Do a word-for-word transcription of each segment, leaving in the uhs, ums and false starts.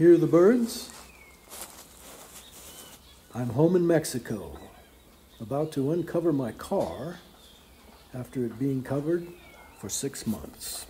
Hear the birds? I'm home in Mexico, about to uncover my car after it being covered for six months.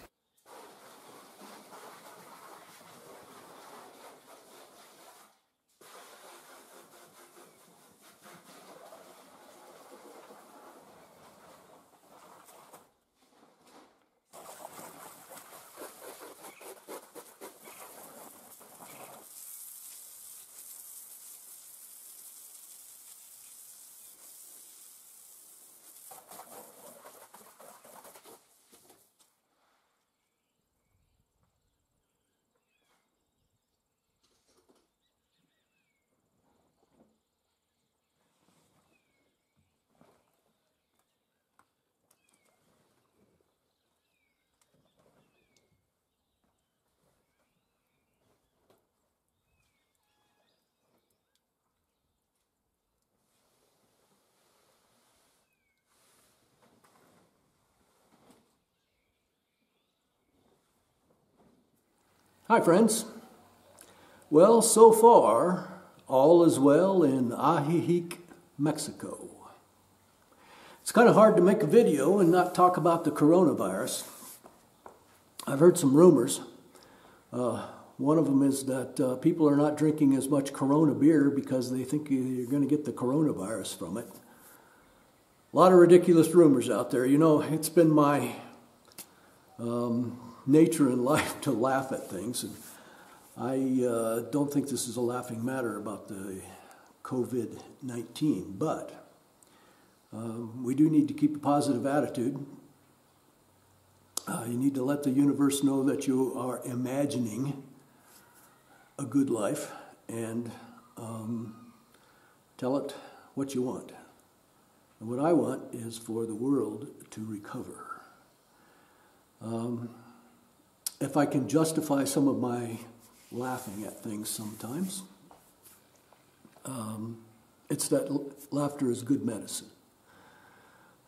Hi friends. Well, so far, all is well in Ajijic, Mexico. It's kind of hard to make a video and not talk about the coronavirus. I've heard some rumors. Uh, one of them is that uh, people are not drinking as much Corona beer because they think you're going to get the coronavirus from it. A lot of ridiculous rumors out there. You know, it's been my... Um, nature and life to laugh at things, and I uh, don't think this is a laughing matter about the COVID nineteen, but um, we do need to keep a positive attitude. Uh, you need to let the universe know that you are imagining a good life, and um, tell it what you want. And what I want is for the world to recover. Um, If I can justify some of my laughing at things sometimes, um, it's that laughter is good medicine.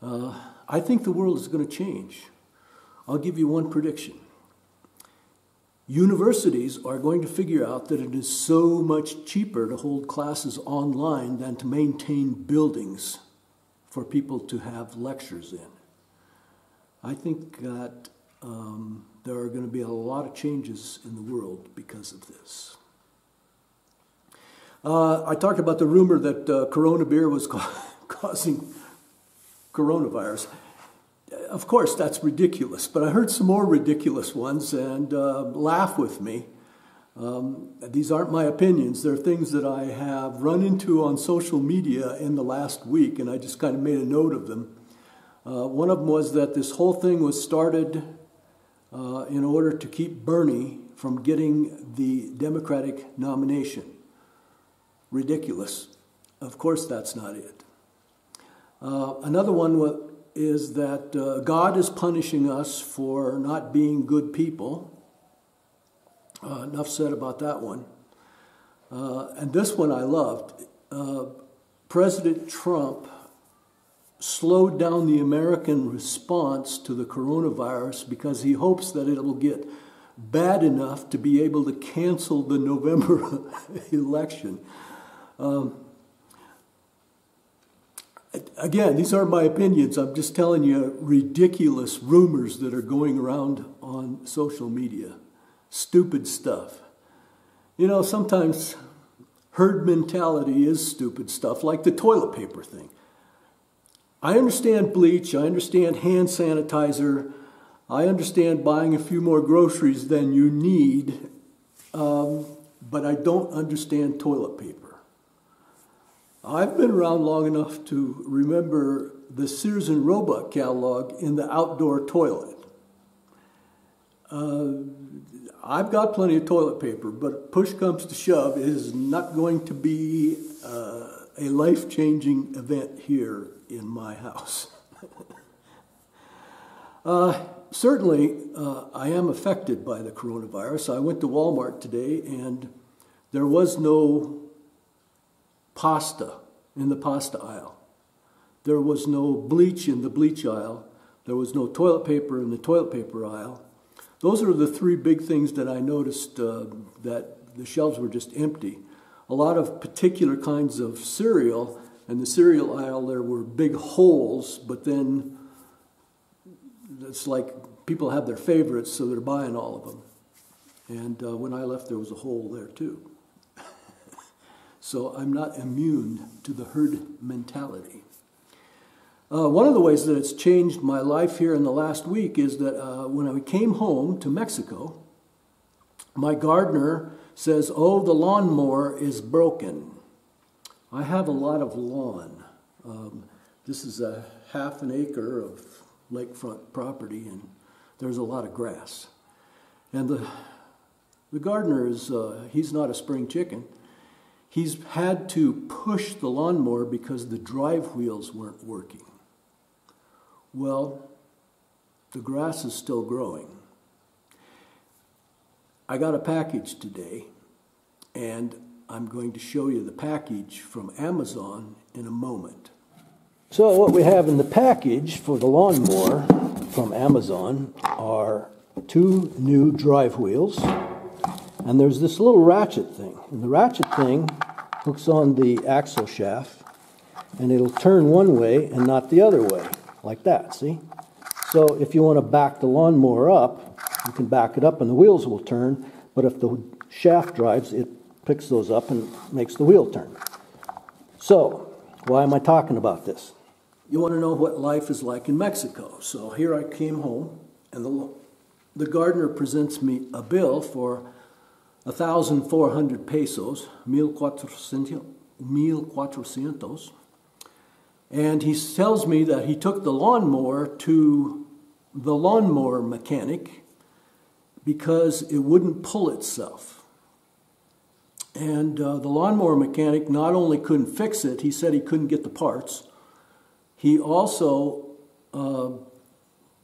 Uh, I think the world is going to change. I'll give you one prediction. Universities are going to figure out that it is so much cheaper to hold classes online than to maintain buildings for people to have lectures in. I think that... Um, there are going to be a lot of changes in the world because of this. Uh, I talked about the rumor that uh, Corona beer was causing coronavirus. Of course, that's ridiculous, but I heard some more ridiculous ones, and uh, laugh with me. Um, these aren't my opinions. They're things that I have run into on social media in the last week, and I just kind of made a note of them. Uh, one of them was that this whole thing was started... Uh, in order to keep Bernie from getting the Democratic nomination. Ridiculous. Of course that's not it. Uh, another one is that uh, God is punishing us for not being good people. Uh, enough said about that one. Uh, and this one I loved. Uh, President Trump slowed down the American response to the coronavirus because he hopes that it will get bad enough to be able to cancel the November election. Um, again, these aren't my opinions. I'm just telling you ridiculous rumors that are going around on social media. Stupid stuff. You know, sometimes herd mentality is stupid stuff, like the toilet paper thing. I understand bleach, I understand hand sanitizer, I understand buying a few more groceries than you need, um, but I don't understand toilet paper. I've been around long enough to remember the Sears and Roebuck catalog in the outdoor toilet. Uh, I've got plenty of toilet paper, but push comes to shove, it is not going to be uh, a life-changing event here in my house. uh, certainly, uh, I am affected by the coronavirus. I went to Walmart today and there was no pasta in the pasta aisle. There was no bleach in the bleach aisle. There was no toilet paper in the toilet paper aisle. Those are the three big things that I noticed uh, that the shelves were just empty. A lot of particular kinds of cereal, and the cereal aisle, there were big holes, but then it's like people have their favorites, so they're buying all of them. And uh, when I left, there was a hole there too. So I'm not immune to the herd mentality. Uh, one of the ways that it's changed my life here in the last week is that uh, when I came home to Mexico, my gardener says, oh, the lawnmower is broken. I have a lot of lawn. Um, this is a half an acre of lakefront property, and there's a lot of grass. And the, the gardener is, uh, he's not a spring chicken. He's had to push the lawnmower because the drive wheels weren't working. Well, the grass is still growing. I got a package today, and I'm going to show you the package from Amazon in a moment. So what we have in the package for the lawnmower from Amazon are two new drive wheels, and there's this little ratchet thing. And the ratchet thing hooks on the axle shaft, and it'll turn one way and not the other way, like that, see? So if you want to back the lawnmower up, you can back it up and the wheels will turn, but if the shaft drives, it picks those up and makes the wheel turn. So, why am I talking about this? You want to know what life is like in Mexico. So here I came home, and the, the gardener presents me a bill for one thousand four hundred pesos, mil cuatrocientos, and he tells me that he took the lawnmower to the lawnmower mechanic because it wouldn't pull itself. And uh, the lawnmower mechanic not only couldn't fix it, he said he couldn't get the parts. He also uh,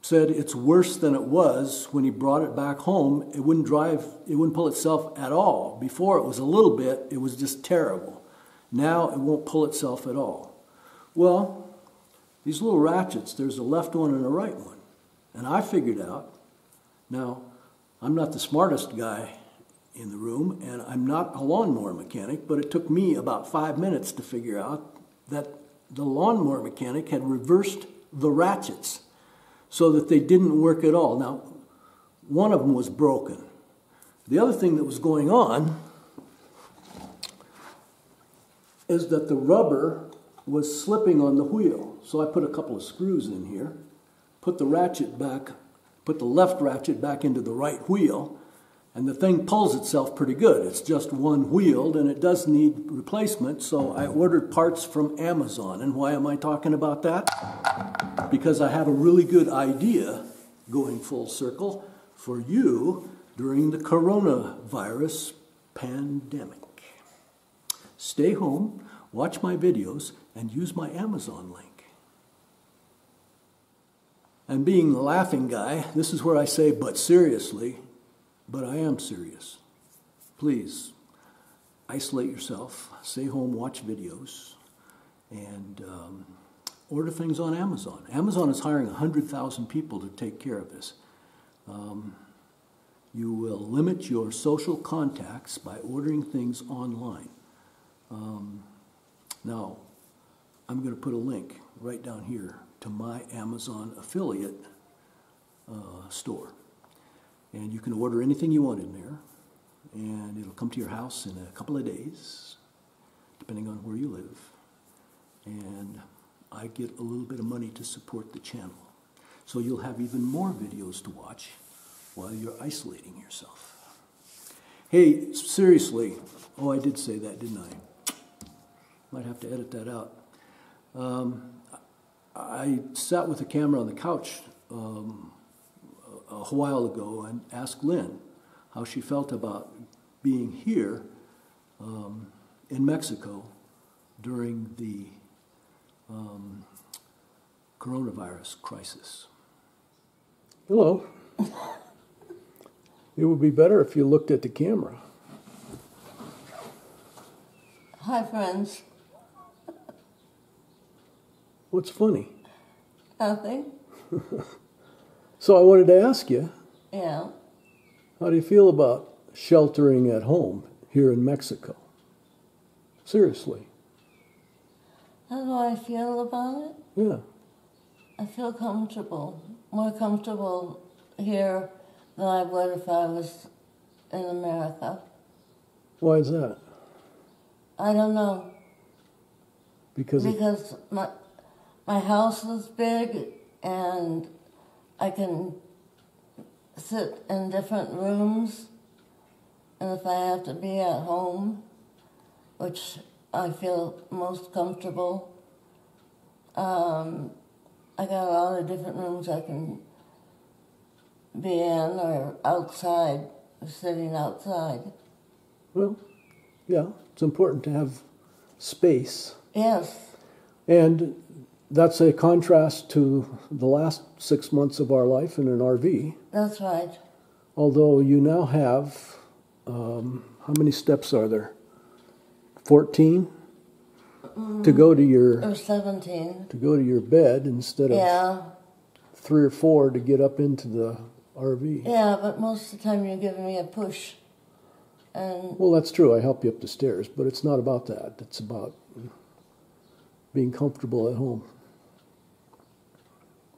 said it's worse than it was when he brought it back home. It wouldn't drive, it wouldn't pull itself at all. Before it was a little bit, it was just terrible. Now it won't pull itself at all. Well, these little ratchets, there's a left one and a right one. And I figured out, now, I'm not the smartest guy in the room, and I'm not a lawnmower mechanic, but it took me about five minutes to figure out that the lawnmower mechanic had reversed the ratchets so that they didn't work at all. Now, one of them was broken. The other thing that was going on is that the rubber was slipping on the wheel. So I put a couple of screws in here, put the ratchet back put the left ratchet back into the right wheel, and the thing pulls itself pretty good. It's just one-wheeled, and it does need replacement, so I ordered parts from Amazon. And why am I talking about that? Because I have a really good idea, going full circle, for you during the coronavirus pandemic. Stay home, watch my videos, and use my Amazon link. And being the laughing guy, this is where I say, but seriously, but I am serious. Please, isolate yourself, stay home, watch videos, and um, order things on Amazon. Amazon is hiring one hundred thousand people to take care of this. Um, you will limit your social contacts by ordering things online. Um, now, I'm going to put a link right down here to my Amazon affiliate uh, store. And you can order anything you want in there, and it'll come to your house in a couple of days, depending on where you live. And I get a little bit of money to support the channel. So you'll have even more videos to watch while you're isolating yourself. Hey, seriously, oh, I did say that, didn't I? Might have to edit that out. Um, I sat with the camera on the couch um, a while ago and asked Lynn how she felt about being here um, in Mexico during the um, coronavirus crisis. Hello. It would be better if you looked at the camera. Hi, friends. What's funny? Nothing. So I wanted to ask you. Yeah. How do you feel about sheltering at home here in Mexico. Seriously. How do I feel about it? Yeah. I feel comfortable, more comfortable here than I would if I was in America. Why is that? I don't know. Because because my my house is big and I can sit in different rooms, and if I have to be at home, which I feel most comfortable, um, I got a lot of different rooms I can be in, or outside, or sitting outside. Well, yeah, it's important to have space. Yes. And that's a contrast to the last six months of our life in an R V. That's right. Although you now have, um, how many steps are there? fourteen mm-hmm. to go to your... Or seventeen. To go to your bed instead of yeah. three or four to get up into the R V. Yeah, but most of the time you're giving me a push. And well, that's true. I help you up the stairs, but it's not about that. It's about being comfortable at home.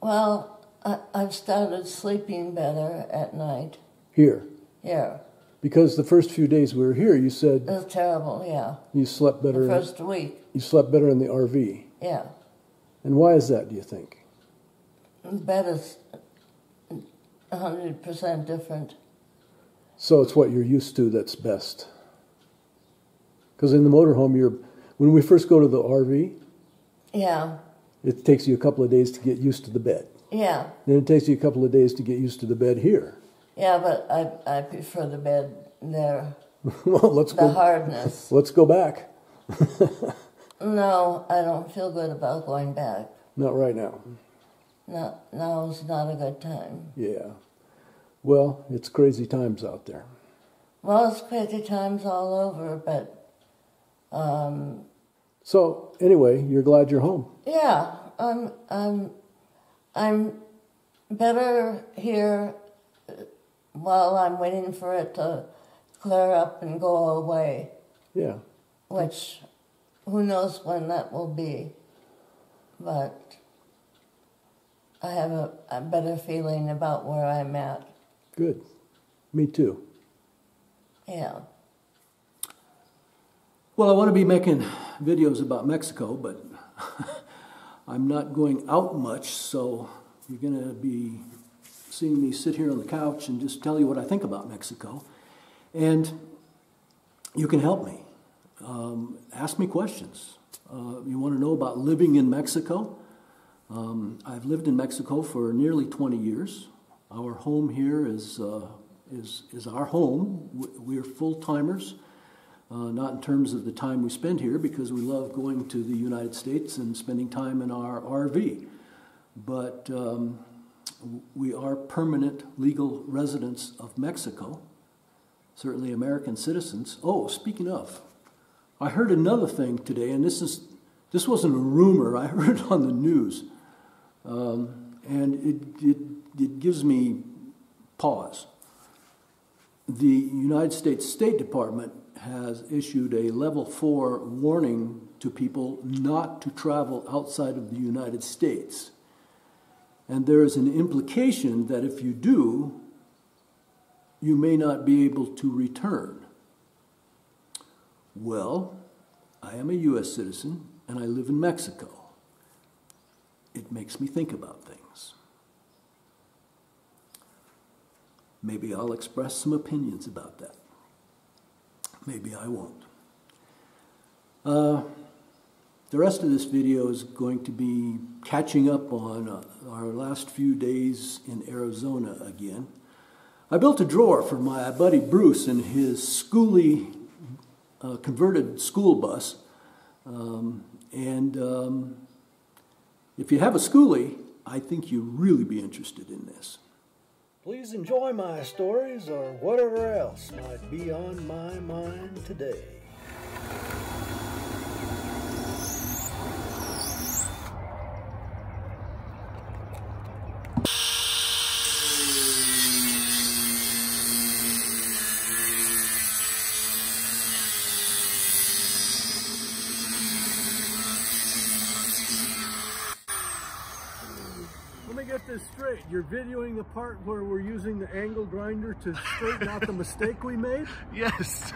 Well, I, I've started sleeping better at night. Here? Here. Because the first few days we were here, you said... It was terrible, yeah. You slept better... The first in, week. You slept better in the R V. Yeah. And why is that, do you think? The bed is one hundred percent different. So it's what you're used to that's best. Because in the motorhome, you're... When we first go to the R V... Yeah. It takes you a couple of days to get used to the bed. Yeah. Then it takes you a couple of days to get used to the bed here. Yeah, but I, I prefer the bed there. Well, let's the go. The hardness. Let's go back. No, I don't feel good about going back. Not right now. No, now is not a good time. Yeah. Well, it's crazy times out there. Well, it's crazy times all over, but... Um, so, anyway, you're glad you're home. Yeah, I'm, I'm, I'm better here... Well, I'm waiting for it to clear up and go away. Yeah. Which, who knows when that will be. But I have a, a better feeling about where I'm at. Good. Me too. Yeah. Well, I want to be making videos about Mexico, but I'm not going out much, so you're going to be... seeing me sit here on the couch and just tell you what I think about Mexico. And you can help me. Um, ask me questions. Uh, you want to know about living in Mexico? Um, I've lived in Mexico for nearly twenty years. Our home here is, uh, is, is our home. We're full-timers, uh, not in terms of the time we spend here, because we love going to the United States and spending time in our R V. But... Um, we are permanent legal residents of Mexico, certainly American citizens. Oh, speaking of, I heard another thing today, and this is this wasn't a rumor. I heard it on the news, um, and it, it, it gives me pause. The United States State Department has issued a level four warning to people not to travel outside of the United States. And there is an implication that if you do, you may not be able to return. Well, I am a U S citizen and I live in Mexico. It makes me think about things. Maybe I'll express some opinions about that. Maybe I won't. Uh, The rest of this video is going to be catching up on uh, our last few days in Arizona again. I built a drawer for my buddy Bruce in his Skoolie uh, converted school bus. Um, and um, if you have a Skoolie, I think you'll really be interested in this. Please enjoy my stories or whatever else might be on my mind today. get this straight. You're videoing the part where we're using the angle grinder to straighten out the mistake we made? Yes.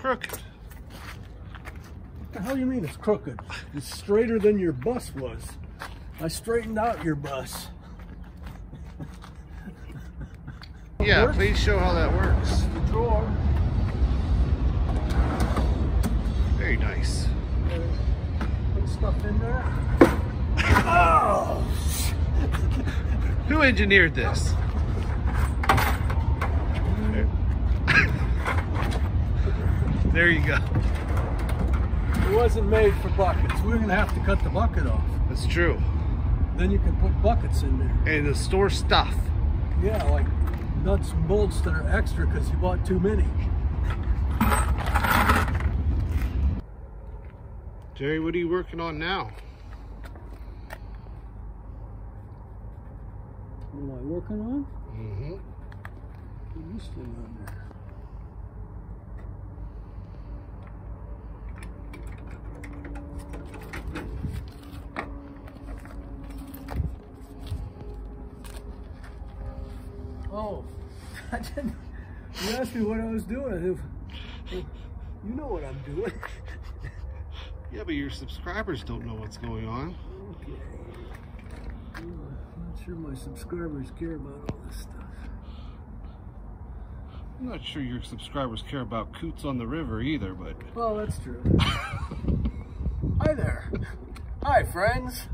Crooked. What the hell do you mean it's crooked? It's straighter than your bus was. I straightened out your bus. Yeah, works? Please show how that works. The drawer. Very nice. Put stuff in there. Oh! Who engineered this? There you go. It wasn't made for buckets. We're going to have to cut the bucket off. That's true. Then you can put buckets in there. And the store stuff. Yeah, like nuts and bolts that are extra because you bought too many. Jerry, what are you working on now? What am I working on? Mm-hmm. Put this thing on there. Oh, I didn't, you asked me what I was doing. If, if, you know what I'm doing. Yeah, but your subscribers don't know what's going on. Okay. I'm not sure my subscribers care about all this stuff. I'm not sure your subscribers care about coots on the river either, but... Well, that's true. Hi there. Hi, friends.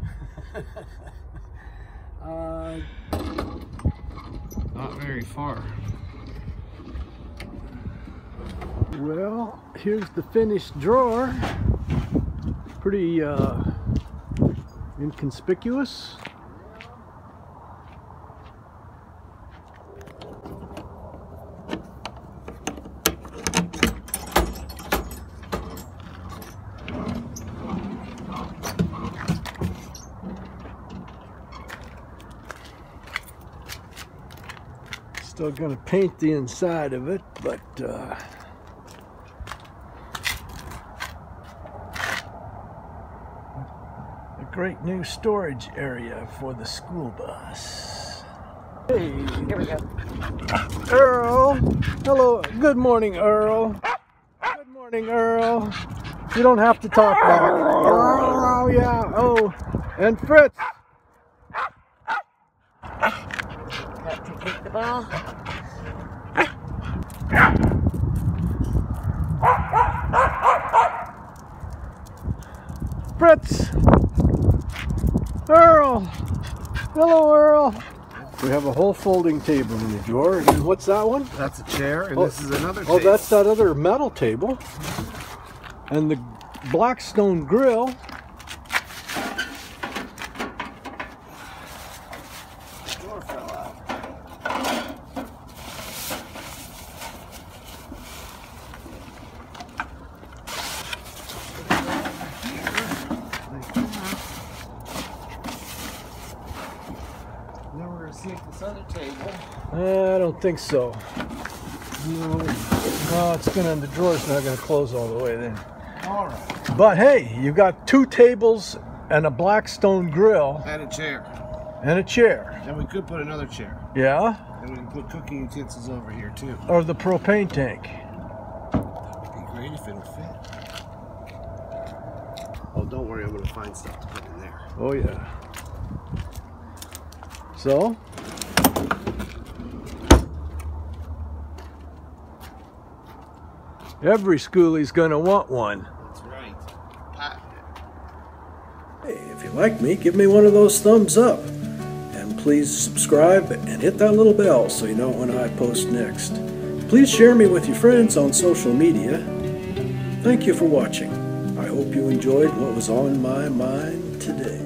uh... Not very far. Well, here's the finished drawer. Pretty uh, inconspicuous. Still gonna paint the inside of it, but uh, a great new storage area for the school bus. Hey, here we go. Earl, hello. Good morning, Earl. Good morning, Earl. You don't have to talk back. Oh yeah. Oh, and Fritz. Well, Fritz, Earl, hello Earl. We have a whole folding table in the drawer. And what's that one? That's a chair, and oh, this is another table. Oh, that's that other metal table. And the Blackstone grill. I think so. No, no, it's gonna. The drawer's not gonna close all the way then. All right. But hey, you got two tables and a Blackstone grill and a chair and a chair. And we could put another chair. Yeah. And we can put cooking utensils over here too. Or the propane tank. It'd be great if it would fit. Oh, don't worry, I'm gonna find stuff to put in there. Oh yeah. So. Every Skoolie's gonna want one. That's right. Patent Hey, if you like me, give me one of those thumbs up. And please subscribe and hit that little bell so you know when I post next. Please share me with your friends on social media. Thank you for watching. I hope you enjoyed what was on my mind today.